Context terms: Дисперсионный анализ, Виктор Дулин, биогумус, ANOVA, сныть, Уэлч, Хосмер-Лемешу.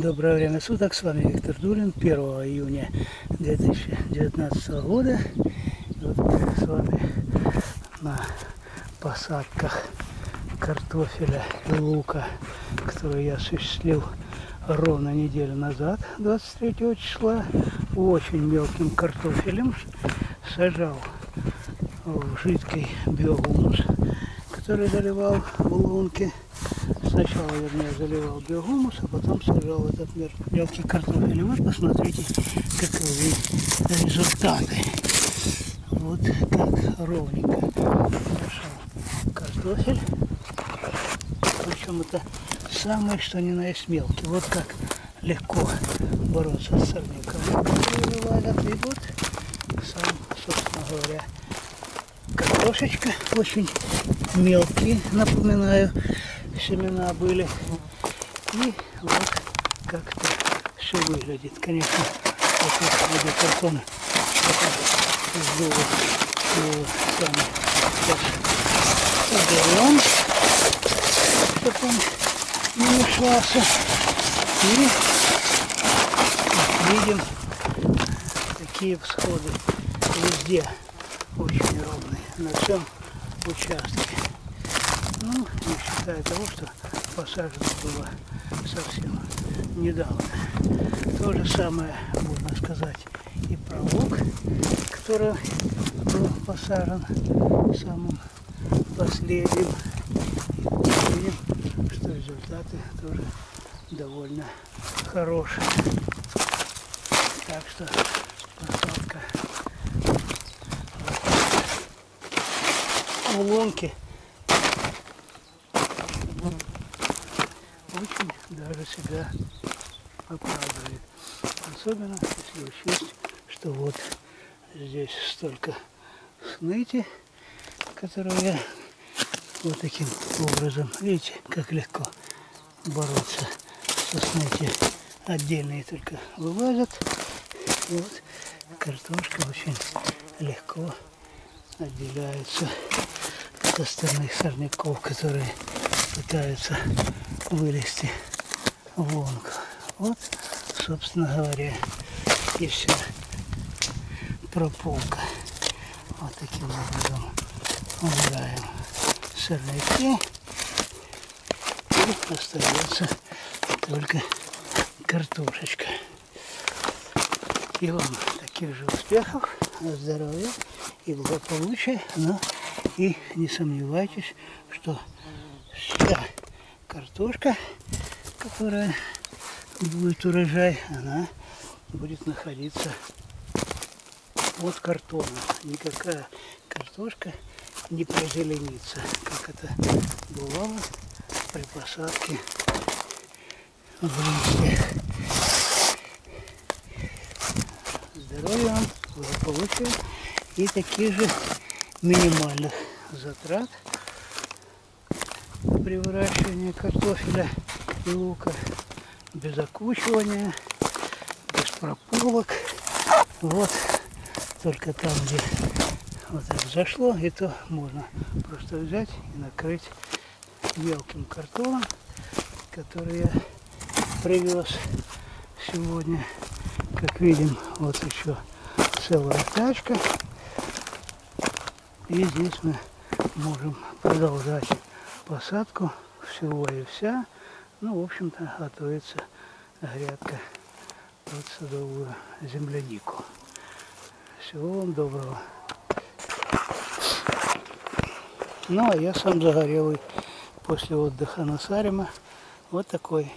Доброе время суток, с вами Виктор Дулин, 1 июня 2019 года. И вот с вами на посадках картофеля и лука, которые я осуществил ровно неделю назад, 23 числа, очень мелким картофелем сажал в жидкий биогумус, который заливал в лунки. Сначала, вернее, заливал биогумус, а потом сажал этот мелкий картофель. И вот посмотрите, каковы результаты. Вот как ровненько сошел картофель. Причем это самое, что ни на есть мелкий. Вот как легко бороться с сорняком. И вот сам, собственно говоря, картошечка. Очень мелкие, напоминаю, семена были. И вот как-то все выглядит. Конечно, вот этот видеокартон сдул его сами. Уберем, чтобы он не мешался. И видим такие всходы везде, очень ровные, на всем участке. Ну, не считая того, что посажено было совсем недавно. То же самое можно сказать и про лук, который был посажен самым последним. И видим, что результаты тоже довольно хорошие. Так что посадка в лунке очень даже себя оправдывает. Особенно, если учесть, что вот здесь столько сныти, которую я вот таким образом, видите, как легко бороться со сныти. Отдельные только вылазят. И вот картошка очень легко отделяется от остальных сорняков, которые пытаются вылезти в лунку. Вот, собственно говоря, и вся прополка. Вот таким образом убираем сорняки. И остается только картошечка. И вам таких же успехов, здоровья и благополучия. Но и не сомневайтесь, что вся картошка, которая будет урожай, она будет находиться под картоном. Никакая картошка не прозеленится, как это бывало при посадке в листьях. Здоровья вам, благополучия и таких же минимальных затрат при выращивании картофеля и лука, без окучивания, без прополок. Вот только там, где вот это зашло, и то можно просто взять и накрыть мелким картоном, который я привез сегодня. Как видим, вот еще целая тачка, и здесь мы можем продолжать посадку всего и вся. Ну, в общем-то, готовится грядка под садовую землянику. Всего вам доброго. Ну, а я сам загорелый после отдыха на Сариме. Вот такой.